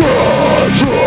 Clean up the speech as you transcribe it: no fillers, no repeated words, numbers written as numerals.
Retro!